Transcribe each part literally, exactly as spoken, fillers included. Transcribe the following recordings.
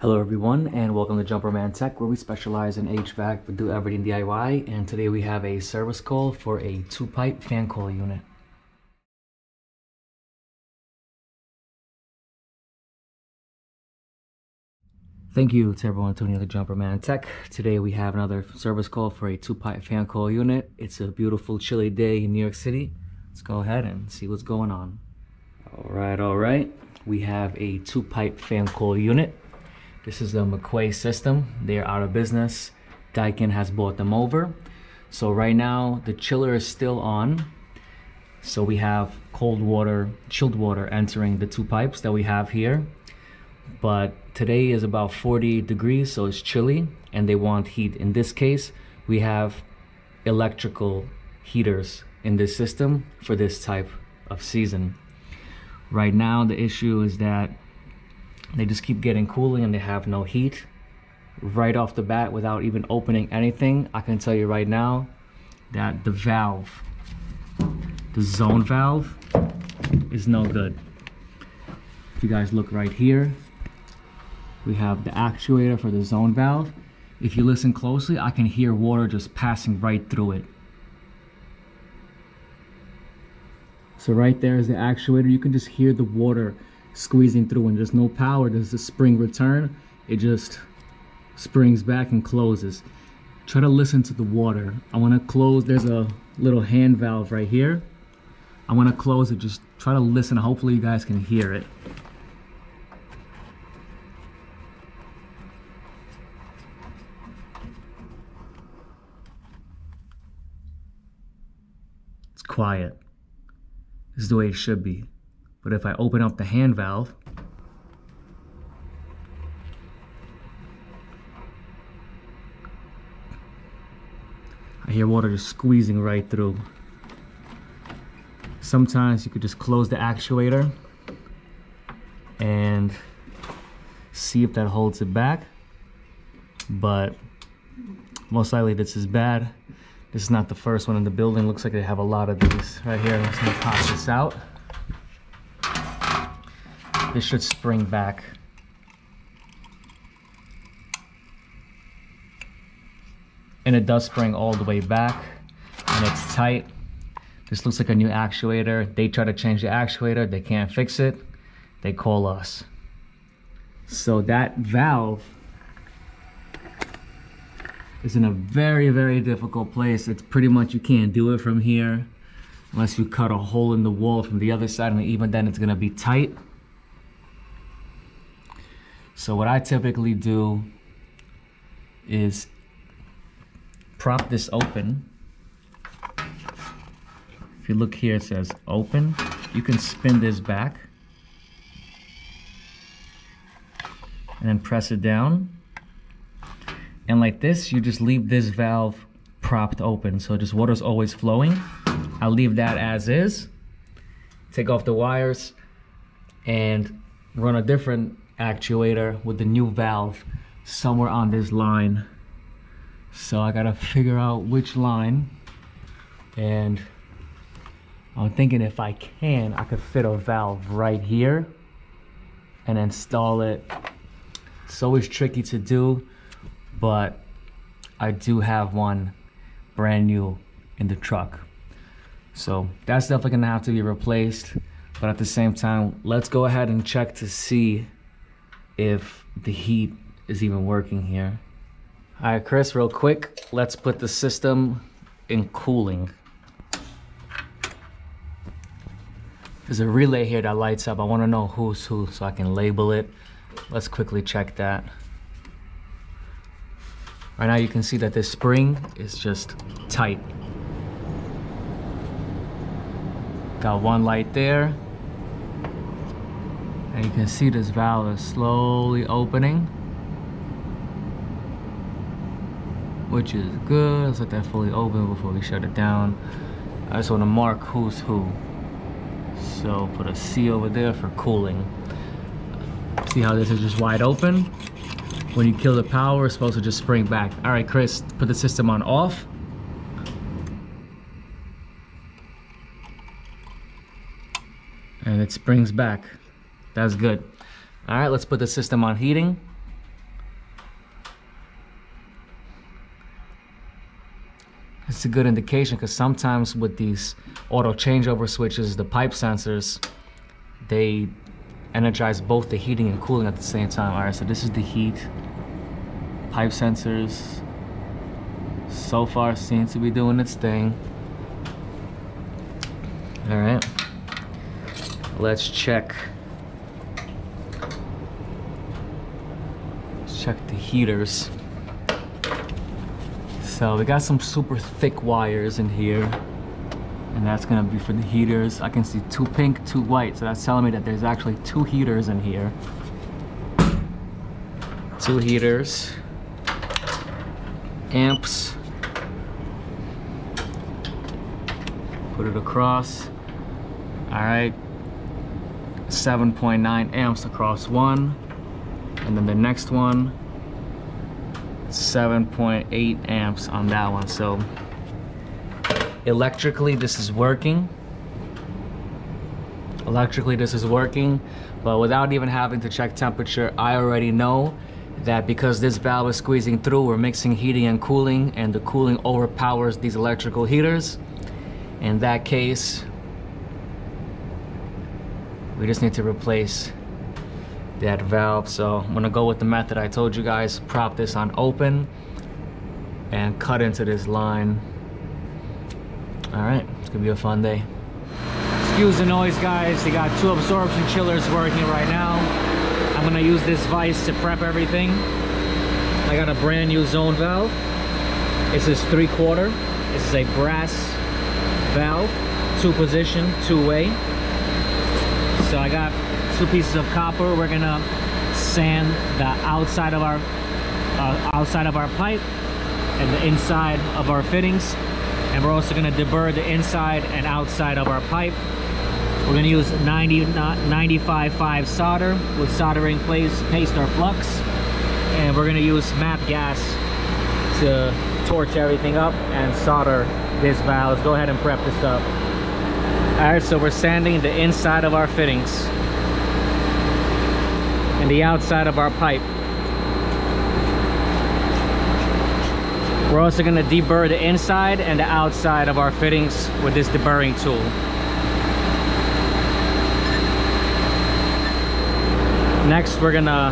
Hello everyone and welcome to Jumperman Tech, where we specialize in H V A C but do everything D I Y, and today we have a service call for a two-pipe fan coil unit. Thank you to everyone tuning in to Jumperman Tech. Today we have another service call for a two-pipe fan coil unit. It's a beautiful chilly day in New York City. Let's go ahead and see what's going on. Alright, alright. We have a two-pipe fan coil unit. This is the McQuay system. They're out of business. Daikin has bought them over. So right now the chiller is still on. So we have cold water, chilled water entering the two pipes that we have here. But today is about forty degrees, so it's chilly and they want heat. In this case, we have electrical heaters in this system for this type of season. Right now the issue is that they just keep getting cooling and they have no heat. Right off the bat, without even opening anything, I can tell you right now that the valve, the zone valve, is no good. If you guys look right here, we have the actuator for the zone valve. If you listen closely, I can hear water just passing right through it. So right there is the actuator. You can just hear the water squeezing through, and there's no power. There's the spring return. It just springs back and closes. Try to listen to the water. I want to close. There's a little hand valve right here. I want to close it. Just try to listen. Hopefully you guys can hear it. It's quiet. This is the way it should be. But if I open up the hand valve, I hear water just squeezing right through. Sometimes you could just close the actuator and see if that holds it back. But most likely this is bad. This is not the first one in the building. Looks like they have a lot of these right here. I'm just gonna pop this out. This should spring back. And it does spring all the way back. And it's tight. This looks like a new actuator. They try to change the actuator. They can't fix it. They call us. So that valve is in a very, very difficult place. It's pretty much you can't do it from here unless you cut a hole in the wall from the other side. And even then it's going to be tight. So what I typically do is prop this open. If you look here, it says open. You can spin this back and then press it down. And like this, you just leave this valve propped open. So just water's always flowing. I'll leave that as is. Take off the wires and run a different actuator with the new valve somewhere on this line. So I gotta figure out which line, and I'm thinking if I can, I could fit a valve right here and install it. It's always tricky to do, but I do have one brand new in the truck. So that's definitely gonna have to be replaced, but at the same time, let's go ahead and check to see if the heat is even working here. All right, Chris, real quick, let's put the system in cooling. There's a relay here that lights up. I want to know who's who so I can label it. Let's quickly check that. Right now you can see that this spring is just tight. Got one light there. And you can see this valve is slowly opening, which is good. Let's let that fully open before we shut it down. I just want to mark who's who. So put a C over there for cooling. See how this is just wide open? When you kill the power, it's supposed to just spring back. All right, Chris, put the system on off. And it springs back. That's good. All right, let's put the system on heating. it's a good indication, because sometimes with these auto changeover switches, the pipe sensors, they energize both the heating and cooling at the same time. All right, so this is the heat. Pipe sensors so far seems to be doing its thing. All right, let's check. Let's check the heaters. So we got some super thick wires in here, and that's gonna be for the heaters. I can see two pink, two white, so that's telling me that there's actually two heaters in here. Two heaters, amps, put it across. All right, seven point nine amps across one, and then the next one, seven point eight amps on that one. So electrically this is working, electrically this is working but without even having to check temperature, I already know that because this valve is squeezing through, we're mixing heating and cooling, and the cooling overpowers these electrical heaters. In that case, we just need to replace that valve. So I'm gonna go with the method I told you guys. Prop this on open and cut into this line. All right, it's gonna be a fun day. Excuse the noise, guys. They got two absorption chillers working right now. I'm gonna use this vise to prep everything. I got a brand new zone valve. This is three quarter. This is a brass valve, two position, two way. So I got two pieces of copper. We're gonna sand the outside of our uh, outside of our pipe and the inside of our fittings, and we're also gonna deburr the inside and outside of our pipe. We're gonna use ninety-five five solder with soldering paste, paste or flux, and we're gonna use map gas to torch everything up and solder this valve. Let's go ahead and prep this up. All right, so we're sanding the inside of our fittings and the outside of our pipe. We're also going to deburr the inside and the outside of our fittings with this deburring tool. Next, we're going to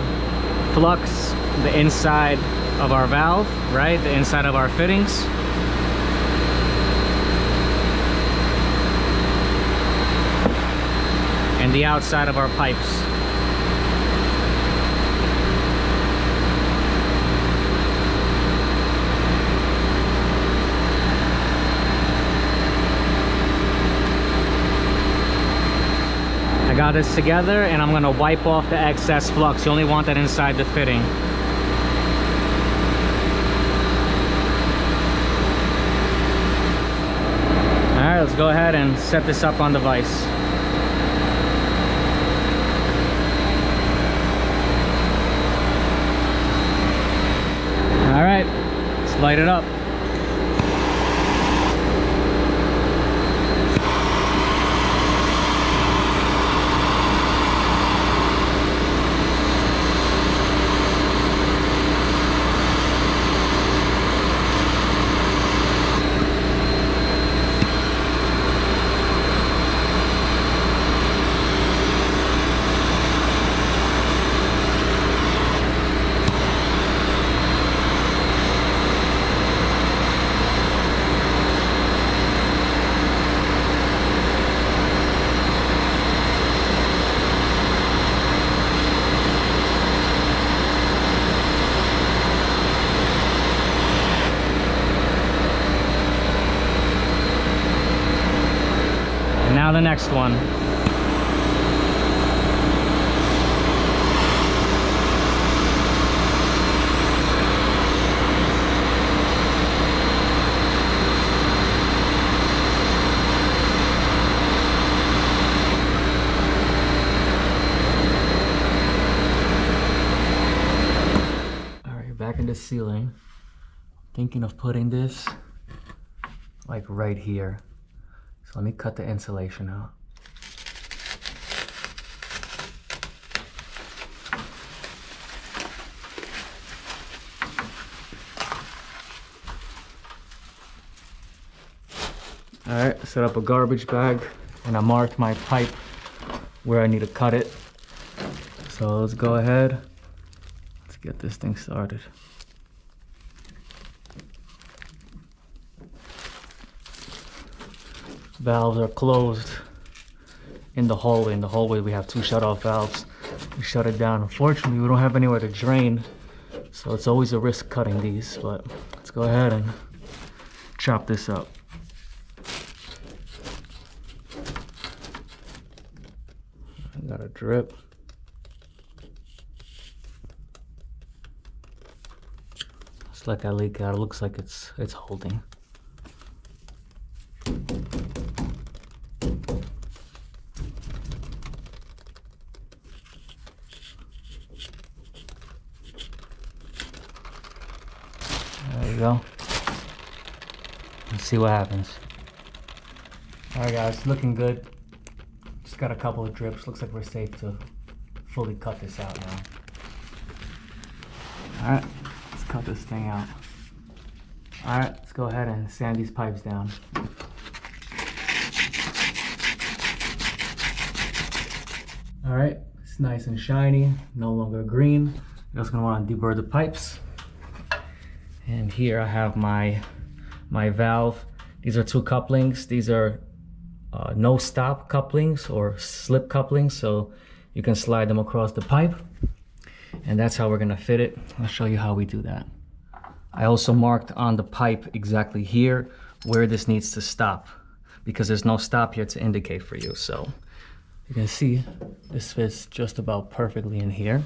flux the inside of our valve, right? The inside of our fittings. And the outside of our pipes. Got this together, and I'm gonna wipe off the excess flux. You only want that inside the fitting. All right, let's go ahead and set this up on the vise. All right, let's light it up. Now the next one. All right, back in the ceiling. Thinking of putting this like right here. So let me cut the insulation out. All right, set up a garbage bag, and I marked my pipe where I need to cut it. So let's go ahead, let's get this thing started. Valves are closed in the hallway. In the hallway, we have two shut-off valves. We shut it down. Unfortunately, we don't have anywhere to drain, so it's always a risk cutting these, but let's go ahead and chop this up. Got a drip. Just let that leak out. It looks like it's it's holding. There you go. Let's see what happens. All right, guys, looking good. Got a couple of drips. Looks like we're safe to fully cut this out now. All right, let's cut this thing out. All right, let's go ahead and sand these pipes down. All right, it's nice and shiny, no longer green. You're also gonna want to deburr the pipes. And here I have my my valve. These are two couplings. These are Uh, no stop couplings or slip couplings, so you can slide them across the pipe, and that's how we're gonna fit it. I'll show you how we do that. I also marked on the pipe exactly here where this needs to stop, because there's no stop here to indicate for you. So you can see this fits just about perfectly in here.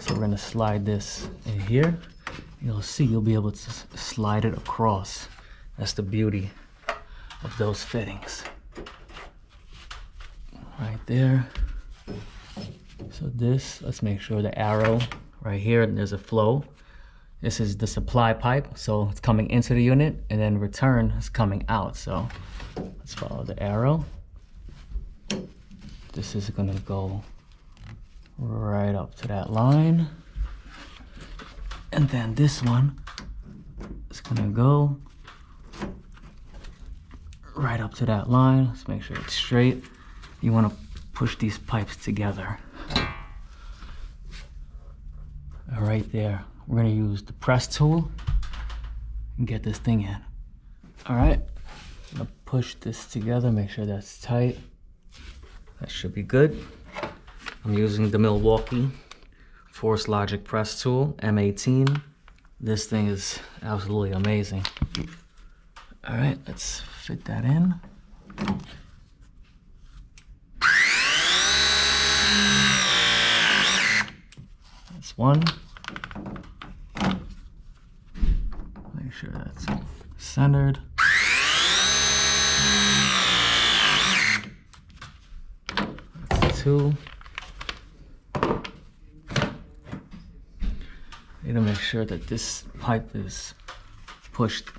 So we're gonna slide this in here. You'll see you'll be able to slide it across. That's the beauty of those fittings. Right there. So this, let's make sure the arrow right here, there's a flow. This is the supply pipe, so it's coming into the unit, and then return is coming out. So let's follow the arrow. This is gonna go right up to that line. And then this one is gonna go right up to that line. Let's make sure it's straight. You want to push these pipes together. Right there. We're going to use the press tool and get this thing in. All right. I'm going to push this together. Make sure that's tight. That should be good. I'm using the Milwaukee Force Logic press tool, M eighteen. This thing is absolutely amazing. All right, let's fit that in. That's one. Make sure that's centered. That's two. Need to make sure that this pipe is pushed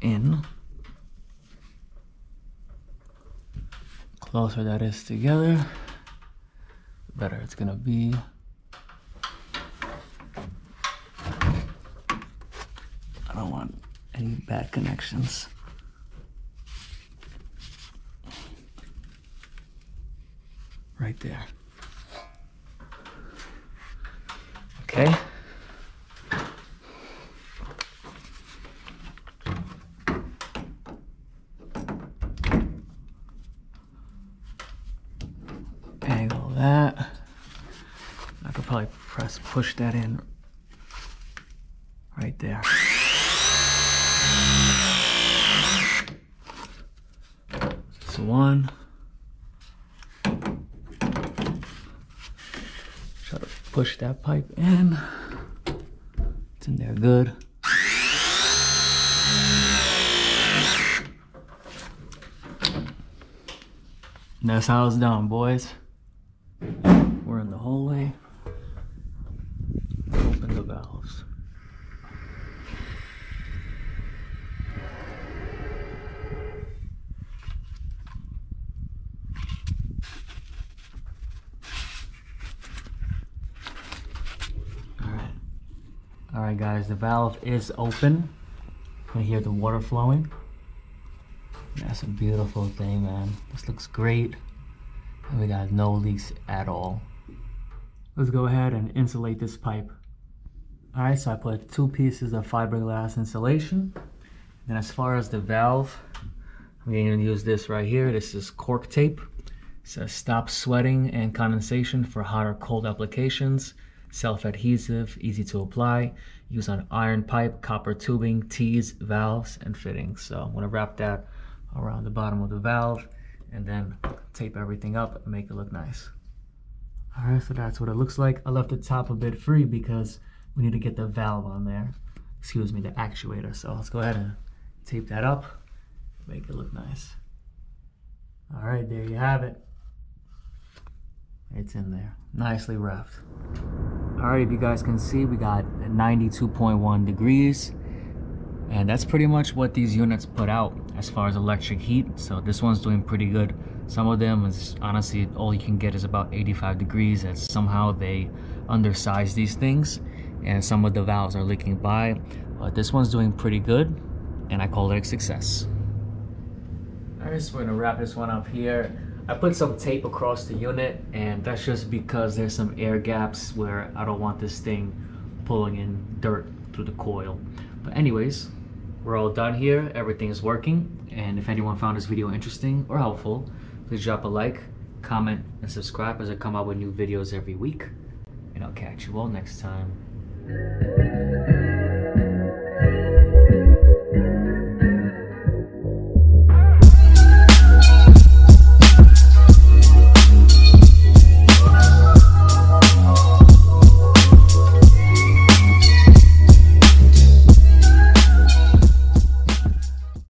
in. Closer that is together, the better it's gonna be. I don't want any bad connections. Right there. Okay. Press, push that in right there. So one. Try to push that pipe in. It's in there good. And that's how it's done, boys. We're in the hallway. Valves. All right. All right, guys, the valve is open. You can hear the water flowing. That's a beautiful thing, man. This looks great. And we got no leaks at all. Let's go ahead and insulate this pipe. All right, so I put two pieces of fiberglass insulation. And as far as the valve, I'm going to use this right here. This is cork tape. It says stop sweating and condensation for hot or cold applications. Self-adhesive, easy to apply. Use on iron pipe, copper tubing, tees, valves, and fittings. So I'm going to wrap that around the bottom of the valve and then tape everything up and make it look nice. All right, so that's what it looks like. I left the top a bit free because we need to get the valve on there. Excuse me, the actuator. So let's go ahead and tape that up, make it look nice. All right, there you have it. It's in there, nicely wrapped. All right, if you guys can see, we got ninety-two point one degrees. And that's pretty much what these units put out as far as electric heat. So this one's doing pretty good. Some of them is honestly all you can get is about eighty-five degrees, and somehow they undersize these things and some of the valves are leaking by. But this one's doing pretty good and I call it a success. All right, so we're gonna wrap this one up here. I put some tape across the unit, and that's just because there's some air gaps where I don't want this thing pulling in dirt through the coil. But anyways, we're all done here. Everything is working. And if anyone found this video interesting or helpful, please drop a like, comment, and subscribe as I come out with new videos every week. And I'll catch you all next time.